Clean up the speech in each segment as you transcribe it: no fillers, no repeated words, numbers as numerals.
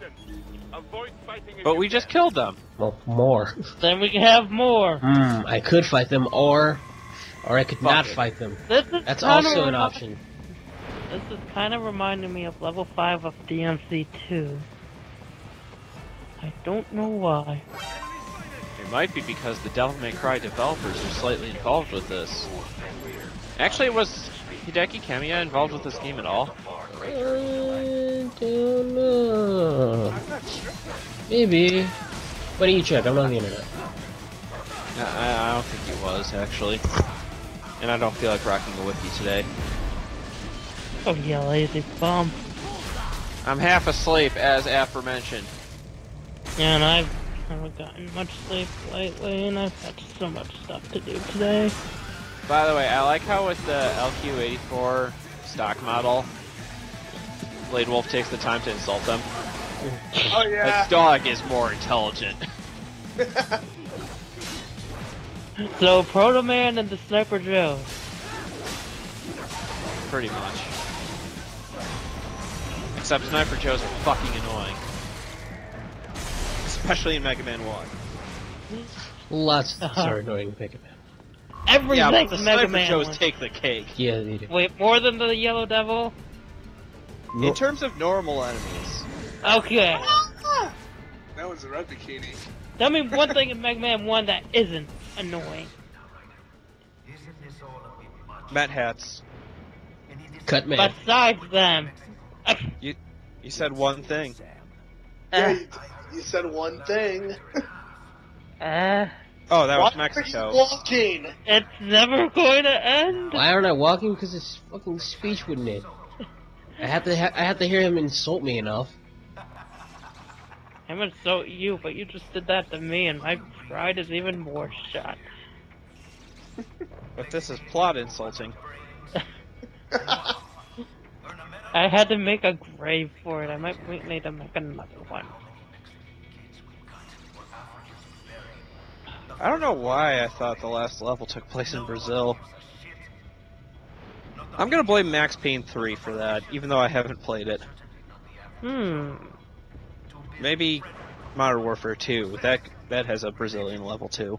Raiden. Avoid fighting. But we just killed them. Well, more. Then we can have more. I could fight them, or I could not fight them. That's also an option. This is kind of reminding me of level 5 of DMC2. I don't know why. It might be because the Devil May Cry developers are slightly involved with this. Actually, was Hideki Kamiya involved with this game at all? I don't know. Maybe. Why don't you check? I'm on the internet. I don't think he was, actually. And I don't feel like rocking the wiki today. Oh, you lazy bum. I'm half asleep, as aforementioned. Yeah, and I've haven't gotten much sleep lately, and I've got so much stuff to do today. By the way, I like how with the LQ84 stock model, Blade Wolf takes the time to insult them. Oh yeah! This dog is more intelligent. So, Proto Man and the Sniper Joe. Pretty much. Except Sniper Joes are fucking annoying. Especially in Mega Man 1. Lots of things are annoying in Mega Man. Everything yeah, but the Mega Man Joes take the cake. Yeah, they do. Wait, more than the Yellow Devil? No. In terms of normal enemies. Okay. That was a red bikini. Tell me one thing in Mega Man 1 that isn't annoying. Met hats. Cut man. Besides them. You said one thing. Yeah, you said one thing. Oh, that was Mexico. Why are you walking? It's never going to end. Why aren't I walking? Because his fucking speech wouldn't end. I have to hear him insult me enough. I'm gonna insult you, but you just did that to me, and my pride is even more shot. But this is plot insulting. I had to make a grave for it. I might need to make another one. I don't know why I thought the last level took place in Brazil. I'm gonna blame Max Payne 3 for that, even though I haven't played it. Maybe Modern Warfare 2. That has a Brazilian level too.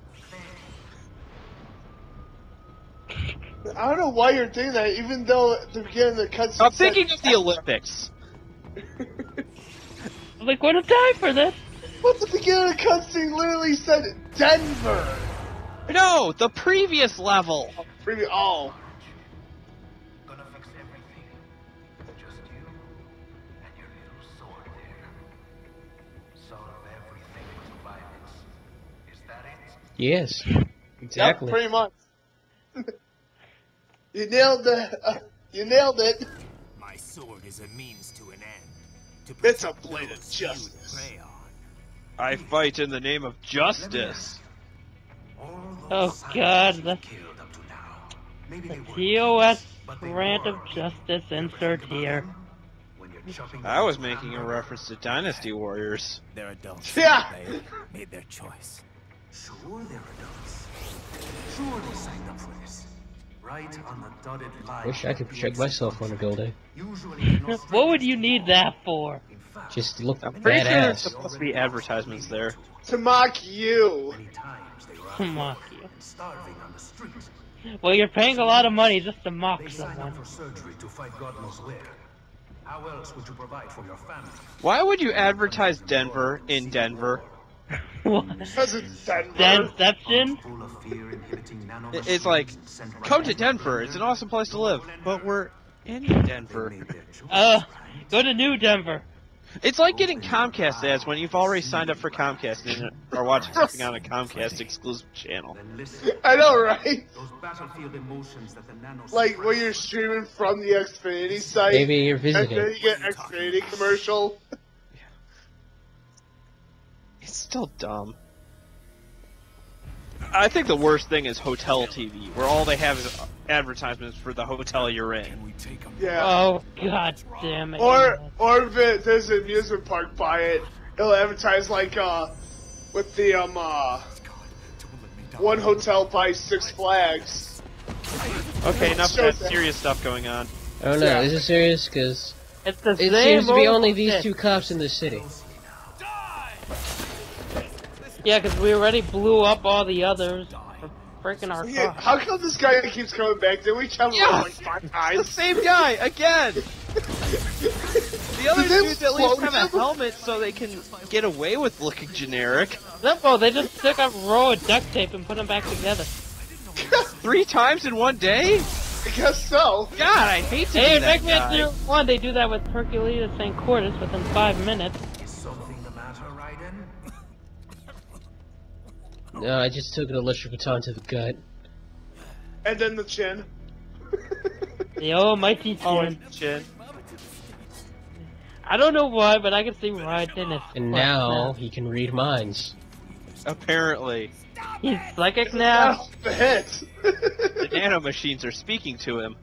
I don't know why you're doing that, even though at the beginning of the cutscene. I'm thinking of the Olympics. I'm like, what a time for this! But the beginning of the cutscene literally said Denver. No, the previous level. Oh, previous. Oh. Yes, exactly. Yep, pretty much. You nailed the. You nailed it. My sword is a means to an end. To it's a blade of justice. I fight in the name of justice. Oh God! The TOS grant of justice insert here. I was making a reference to Dynasty Warriors. They're adults. Yeah. They made their choice. Sure, they're adults. Sure, they signed up for this. Right on the dotted line. Wish I could check myself on a gold day. What would you need that for? Just look badass. I'm pretty sure there's supposed to be advertisements there. To mock you! To mock you. Well, you're paying a lot of money just to mock someone. Why would you advertise Denver in Denver? What? Because it's Denver. Deception? It's like, come to Denver, it's an awesome place to live, but we're in Denver. Go to New Denver. It's like getting Comcast ads when you've already signed up for Comcast and are watching something on a Comcast exclusive channel. I know, right? Like when you're streaming from the Xfinity site. Maybe you're visiting. And then you get an Xfinity commercial. It's still dumb. I think the worst thing is hotel TV, where all they have is advertisements for the hotel you're in. Yeah. Oh God damn it! Or if there's an amusement park by it, it'll advertise like with the one hotel by Six Flags. Okay, enough of that serious stuff going on. Oh no, is it serious? Because it seems to be only these two cops in the city. Yeah, because we already blew up all the others. Breaking our car. How come this guy keeps coming back? Did we travel like 5 times? It's the same guy again. The other dudes at least have a helmet so they can get away with looking generic. Zippo, they just took a roll of duct tape and put them back together. 3 times in one day? I guess so. God, I hate to do that. Hey, Mega Man 1, they do that with Hercules and St. Cortis within 5 minutes. Is something the matter, Raiden? No, I just took an electric baton to the gut. And then the chin. The almighty chin. Oh, chin. I don't know why, but I can see Raiden. And now he can read minds. Apparently. He's psychic now. The nanomachines are speaking to him.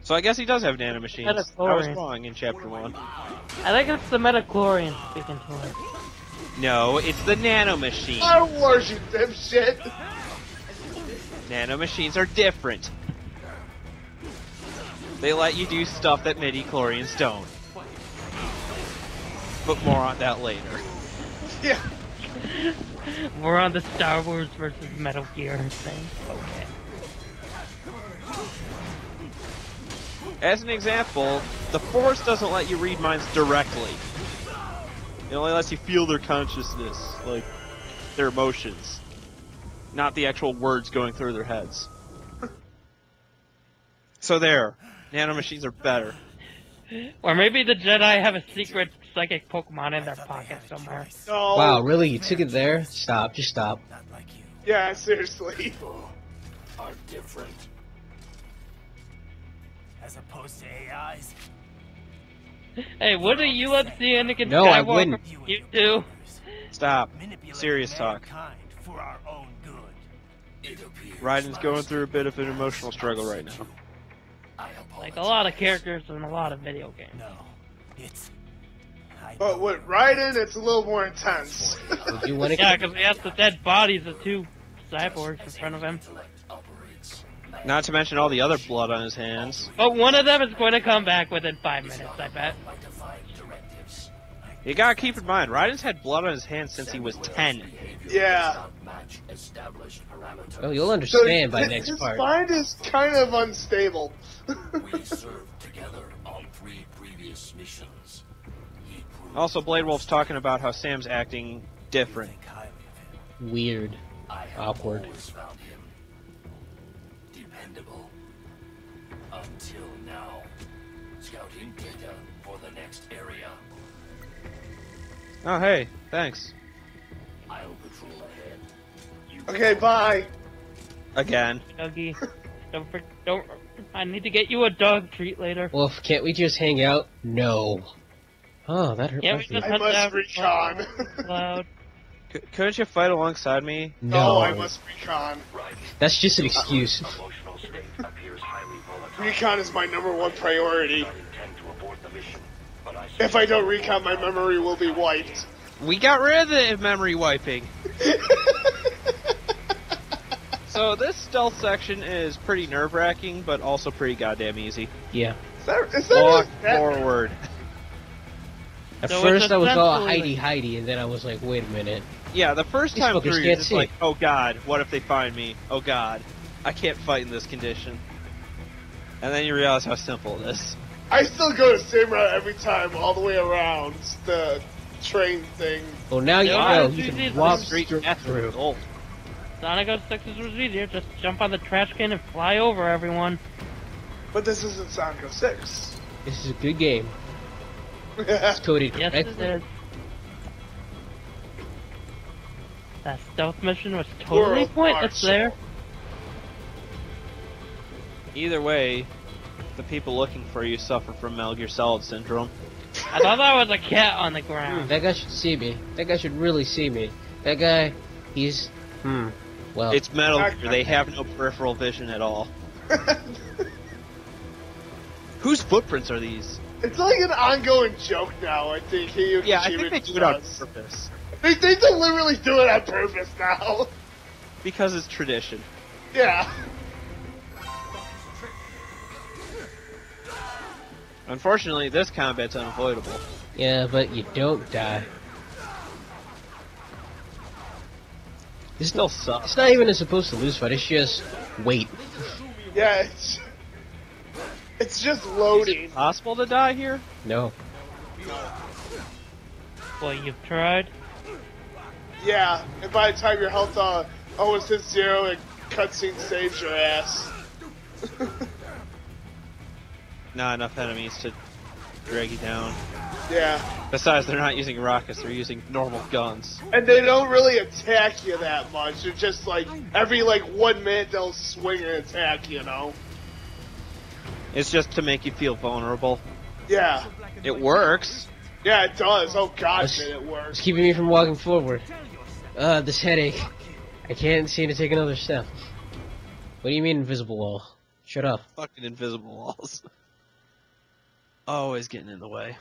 So I guess he does have nanomachines. I was wrong in chapter 1. I think it's the Metachlorian speaking to him. No, it's the nanomachines. Star Wars, you dipshit! Nanomachines are different. They let you do stuff that midi-chlorians don't. But more on that later. Yeah. We're on the Star Wars versus Metal Gear thing. Okay. As an example, the Force doesn't let you read minds directly. It only lets you feel their consciousness, like their emotions, not the actual words going through their heads. So there, nanomachines are better. Or maybe the Jedi have a secret psychic Pokemon in their pocket somewhere. No. Wow, really? You took it there? Stop, just stop. Yeah, seriously. Are different. As opposed to AIs. Hey, wouldn't you let the Anakin Skywalker? No, I wouldn't. You do. Stop. Serious talk. Raiden's going through a bit of an emotional struggle right now. Like a lot of characters in a lot of video games. No, it's. But with Raiden, it's a little more intense. Yeah, because he has the dead bodies of 2 cyborgs in front of him. Not to mention all the other blood on his hands. But one of them is going to come back within 5 minutes, I bet. You gotta keep in mind, Raiden's had blood on his hands since he was 10. Yeah. Well, you'll understand by next part. His mind is kind of unstable. We served together on 3 previous missions. Also, Blade Wolf's talking about how Sam's acting different. Weird. Awkward. Until now, scouting data for the next area. Oh, hey, thanks. I'll patrol ahead. Okay, bye. Again. Doggy, don't. I need to get you a dog treat later. Wolf, can't we just hang out? No. Oh, that hurt. I must recon. Loud. Couldn't you fight alongside me? No, I must recon. That's just an excuse. Recon is my #1 priority. If I don't recon, my memory will be wiped. We got rid of the memory wiping. So this stealth section is pretty nerve-wracking, but also pretty goddamn easy. Yeah. Is that Walk forward. At first I was all hidey-hidey, and then I was like, wait a minute. Yeah, the first time through, you're just like, oh god, what if they find me? Oh god, I can't fight in this condition. And then you realize how simple it is. I still go the same route every time, all the way around the train thing. Well, now you know you can walk straight through. Sonic 6 was easier. Just jump on the trash can and fly over everyone. But this isn't Sonic 6. This is a good game. It's coded correctly. Yes, it is. That stealth mission was totally pointless there. Either way, the people looking for you suffer from Metal Gear Solid syndrome. I thought that was a cat on the ground. That guy should see me. That guy should really see me. That guy, he's... Well... It's Metal Gear. They have no peripheral vision at all. Whose footprints are these? It's like an ongoing joke now, I think. Yeah, I think they do it on purpose. They deliberately do it on purpose now. Because it's tradition. Yeah. Unfortunately, this combat's unavoidable. Yeah, but you don't die. It still sucks. It's not even a supposed to lose fight, it's just wait. Yeah, it's just loading. Is it possible to die here? No. Well, you've tried? Yeah, and by the time your health almost hits zero, and cutscene saves your ass. Not enough enemies to drag you down. Yeah. Besides, they're not using rockets, they're using normal guns. And they don't really attack you that much, they're just like, every like 1 minute they'll swing and attack, you know? It's just to make you feel vulnerable. Yeah. It works. Yeah, it does. Oh god, it works. It's keeping me from walking forward. This headache. I can't seem to take another step. What do you mean invisible wall? Shut up. Fucking invisible walls. Always getting in the way.